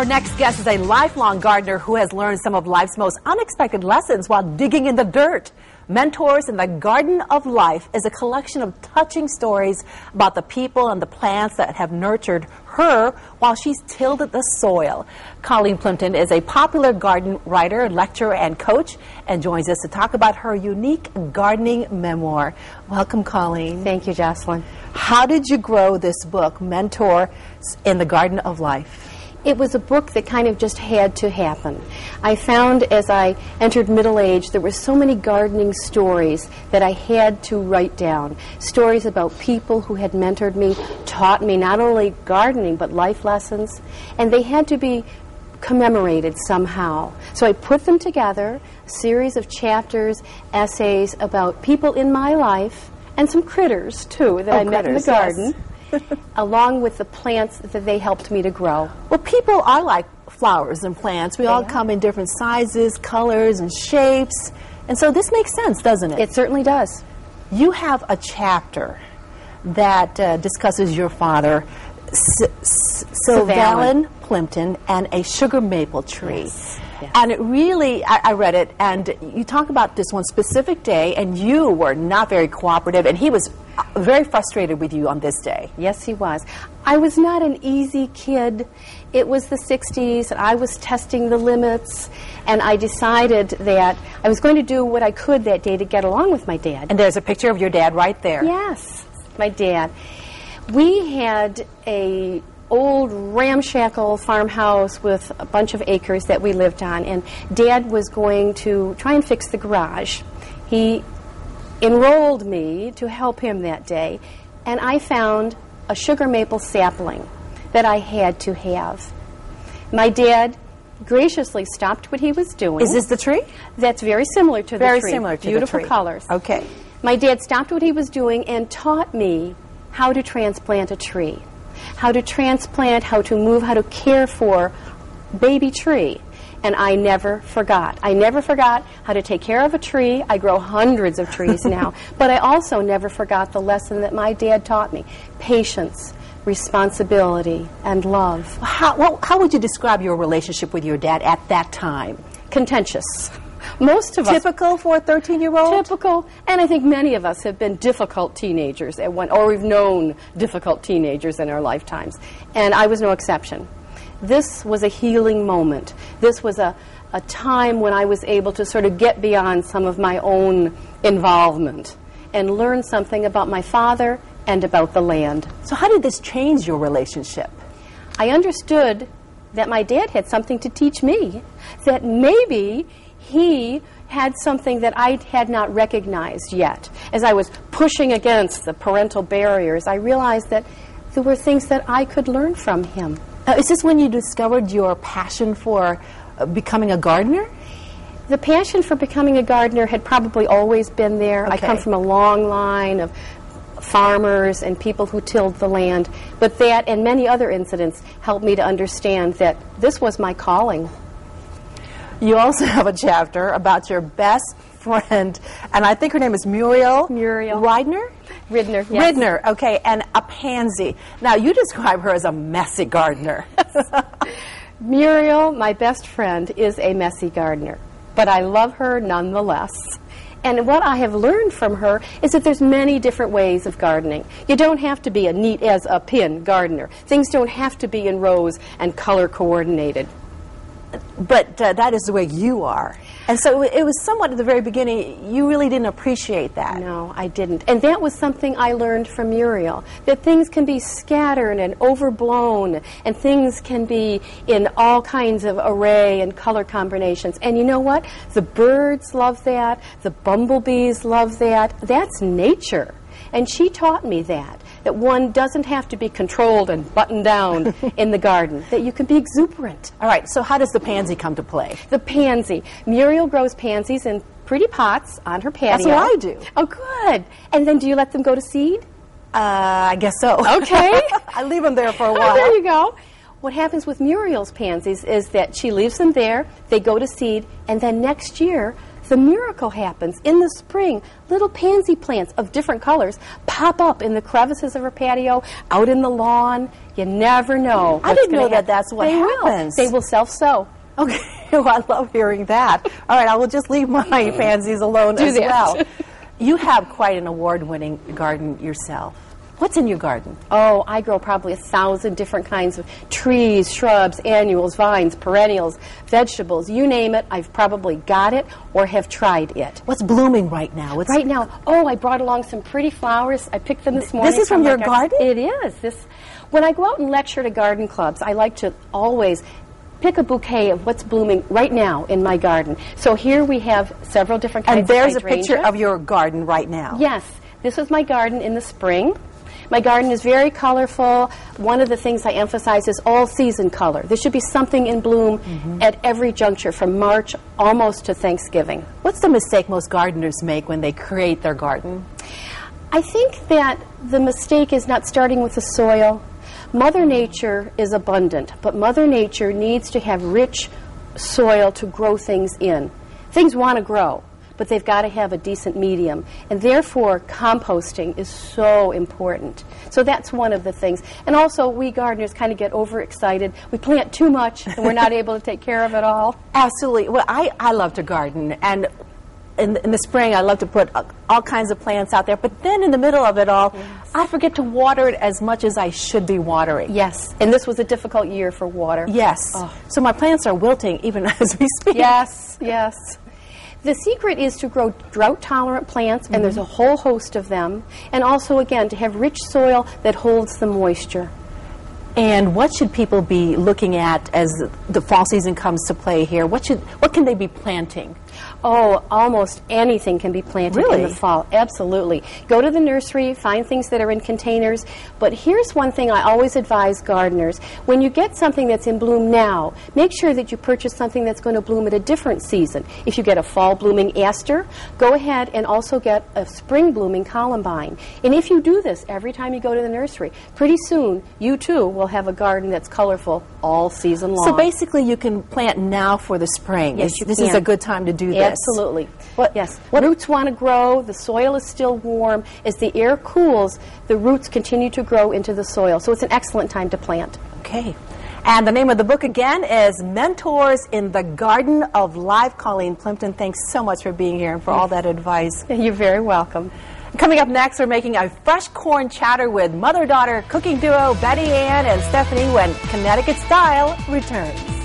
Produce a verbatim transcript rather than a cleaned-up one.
Our next guest is a lifelong gardener who has learned some of life's most unexpected lessons while digging in the dirt. Mentors in the Garden of Life is a collection of touching stories about the people and the plants that have nurtured her while she's tilled the soil. Colleen Plimpton is a popular garden writer, lecturer, and coach, and joins us to talk about her unique gardening memoir. Welcome, Colleen. Thank you, Jocelyn. How did you grow this book, Mentors in the Garden of Life? It was a book that kind of just had to happen. I found as I entered middle age, there were so many gardening stories that I had to write down. Stories about people who had mentored me, taught me not only gardening, but life lessons. And they had to be commemorated somehow. So I put them together, a series of chapters, essays about people in my life, and some critters, too, that oh, I met critters, in the garden. Yes. Along with the plants that they helped me to grow. Well, people are like flowers and plants. We they all are. Come in different sizes, colors, and shapes. And so this makes sense, doesn't it? It certainly does. You have a chapter that uh, discusses your father, Silvellen Plimpton, and a sugar maple tree. Yes. Yes. And it really, I, I read it, and you talk about this one specific day, and you were not very cooperative, and he was very frustrated with you on this day. Yes, he was. I was not an easy kid. It was the sixties, and I was testing the limits, and I decided that I was going to do what I could that day to get along with my dad. And there's a picture of your dad right there. Yes, my dad. We had a old ramshackle farmhouse with a bunch of acres that we lived on, and Dad was going to try and fix the garage. He enrolled me to help him that day, and I found a sugar maple sapling that I had to have. My dad graciously stopped what he was doing. Is this the tree? That's very similar to the tree. Very similar to the tree. Beautiful colors. Okay. My dad stopped what he was doing and taught me how to transplant a tree. How to transplant, how to move, how to care for baby tree. And I never forgot. I never forgot how to take care of a tree. I grow hundreds of trees now. But I also never forgot the lesson that my dad taught me. Patience, responsibility, and love. How, well, how would you describe your relationship with your dad at that time? Contentious. Most of us. Typical for a thirteen-year-old? Typical. And I think many of us have been difficult teenagers at one, or we've known difficult teenagers in our lifetimes. And I was no exception. This was a healing moment. This was a, a time when I was able to sort of get beyond some of my own involvement and learn something about my father and about the land. So how did this change your relationship? I understood that my dad had something to teach me, that maybe he had something that I had not recognized yet. As I was pushing against the parental barriers, I realized that there were things that I could learn from him. Uh, is this when you discovered your passion for uh, becoming a gardener? The passion for becoming a gardener had probably always been there. Okay. I come from a long line of farmers and people who tilled the land. But that and many other incidents helped me to understand that this was my calling. You also have a chapter about your best friend, and I think her name is Muriel. Muriel. Ridner? Ridner, yes. Ridner, okay, and a pansy. Now, you describe her as a messy gardener. Muriel, my best friend, is a messy gardener, but I love her nonetheless. And what I have learned from her is that there's many different ways of gardening. You don't have to be a neat as a pin gardener. Things don't have to be in rows and color coordinated. But uh, that is the way you are. And so it was somewhat at the very beginning, you really didn't appreciate that. No, I didn't. And that was something I learned from Muriel, that things can be scattered and overblown, and things can be in all kinds of array and color combinations. And you know what? The birds love that. The bumblebees love that. That's nature. And she taught me that, that one doesn't have to be controlled and buttoned down in the garden, that you can be exuberant. All right, so how does the pansy come to play? The pansy. Muriel grows pansies in pretty pots on her patio. That's what I do. Oh, good. And then do you let them go to seed? Uh, I guess so. Okay. I leave them there for a while. Oh, there you go. What happens with Muriel's pansies is that she leaves them there, they go to seed, and then next year the miracle happens. In the spring, little pansy plants of different colors pop up in the crevices of her patio, out in the lawn. You never know. I didn't know that that's what happens. They will self-sow. Okay, well, I love hearing that. All right, I will just leave my pansies alone as well. You have quite an award-winning garden yourself. What's in your garden? Oh, I grow probably a thousand different kinds of trees, shrubs, annuals, vines, perennials, vegetables, you name it. I've probably got it or have tried it. What's blooming right now? What's right now? Oh, I brought along some pretty flowers. I picked them this morning. This is from your garden? It is. This, when I go out and lecture to garden clubs, I like to always pick a bouquet of what's blooming right now in my garden. So here we have several different kinds of hydrangeas. And there's a picture of your garden right now. Yes. This was my garden in the spring. My garden is very colorful. One of the things I emphasize is all-season color. There should be something in bloom mm-hmm. at every juncture, from March almost to Thanksgiving. What's the mistake most gardeners make when they create their garden? I think that the mistake is not starting with the soil. Mother Nature is abundant, but Mother Nature needs to have rich soil to grow things in. Things want to grow, but they've got to have a decent medium, and therefore composting is so important. So that's one of the things. And also, we gardeners kind of get overexcited. We plant too much and we're not able to take care of it all. Absolutely. Well, I, I love to garden, and in, in the spring I love to put all kinds of plants out there, but then in the middle of it all, yes. I forget to water it as much as I should be watering. Yes, and this was a difficult year for water. Yes. Oh. So my plants are wilting even as we speak. Yes, yes. The secret is to grow drought-tolerant plants, and mm-hmm. there's a whole host of them, and also, again, to have rich soil that holds the moisture. And what should people be looking at as the fall season comes to play here? What should, what can they be planting? Oh, almost anything can be planted really? in the fall. Absolutely. Go to the nursery, find things that are in containers. But here's one thing I always advise gardeners. When you get something that's in bloom now, make sure that you purchase something that's going to bloom at a different season. If you get a fall blooming aster, go ahead and also get a spring blooming columbine. And if you do this every time you go to the nursery, pretty soon you too will have a garden that's colorful all season long. So basically you can plant now for the spring. Yes, you can. This is a good time to do this. Absolutely. What, yes. What, roots want to grow. The soil is still warm. As the air cools, the roots continue to grow into the soil. So it's an excellent time to plant. Okay. And the name of the book again is Mentors in the Garden of Life. Colleen Plimpton, thanks so much for being here and for all that advice. You're very welcome. Coming up next, we're making a fresh corn chowder with mother-daughter cooking duo Betty Ann and Stephanie when Connecticut Style returns.